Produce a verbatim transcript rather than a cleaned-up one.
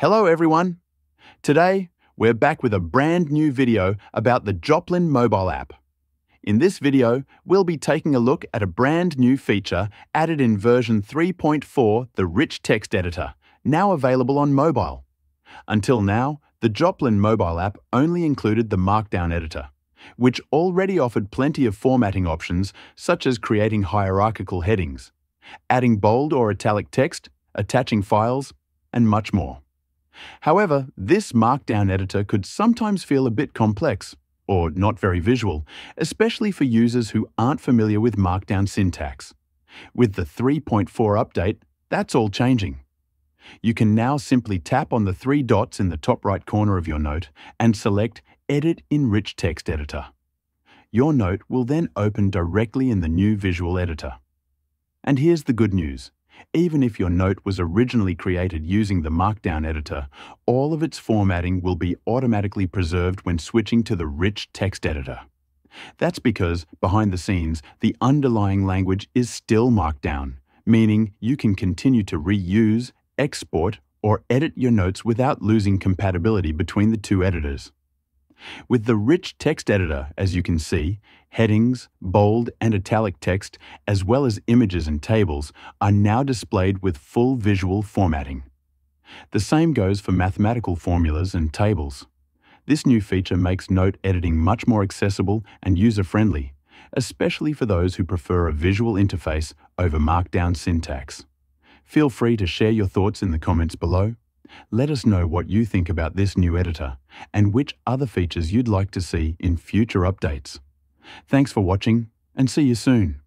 Hello everyone! Today, we're back with a brand new video about the Joplin mobile app. In this video, we'll be taking a look at a brand new feature added in version three point four, the Rich Text Editor, now available on mobile. Until now, the Joplin mobile app only included the Markdown editor, which already offered plenty of formatting options such as creating hierarchical headings, adding bold or italic text, attaching files, and much more. However, this Markdown editor could sometimes feel a bit complex, or not very visual, especially for users who aren't familiar with Markdown syntax. With the three point four update, that's all changing. You can now simply tap on the three dots in the top right corner of your note and select Edit in Rich Text Editor. Your note will then open directly in the new visual editor. And here's the good news. Even if your note was originally created using the Markdown editor, all of its formatting will be automatically preserved when switching to the Rich Text Editor. That's because, behind the scenes, the underlying language is still Markdown, meaning you can continue to reuse, export, or edit your notes without losing compatibility between the two editors. With the Rich Text Editor, as you can see, headings, bold and italic text, as well as images and tables, are now displayed with full visual formatting. The same goes for mathematical formulas and tables. This new feature makes note editing much more accessible and user-friendly, especially for those who prefer a visual interface over Markdown syntax. Feel free to share your thoughts in the comments below. Let us know what you think about this new editor and which other features you'd like to see in future updates. Thanks for watching and see you soon.